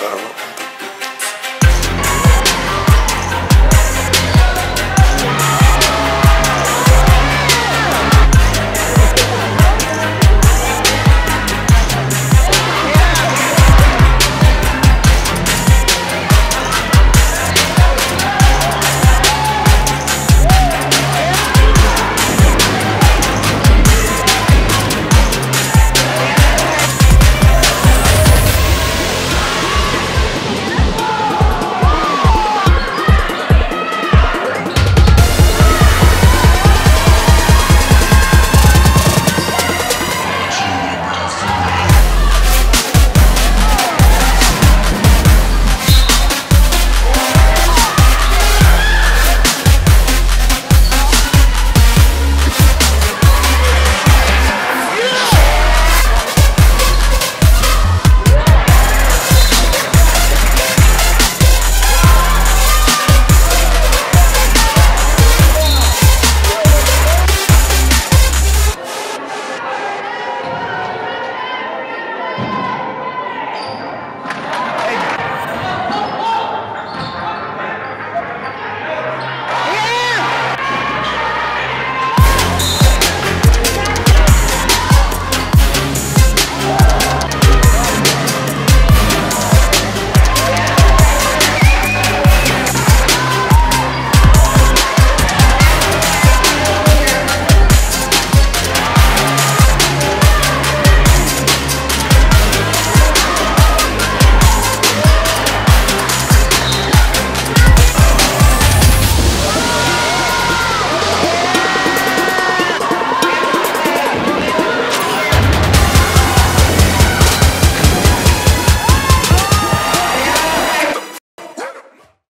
все равно.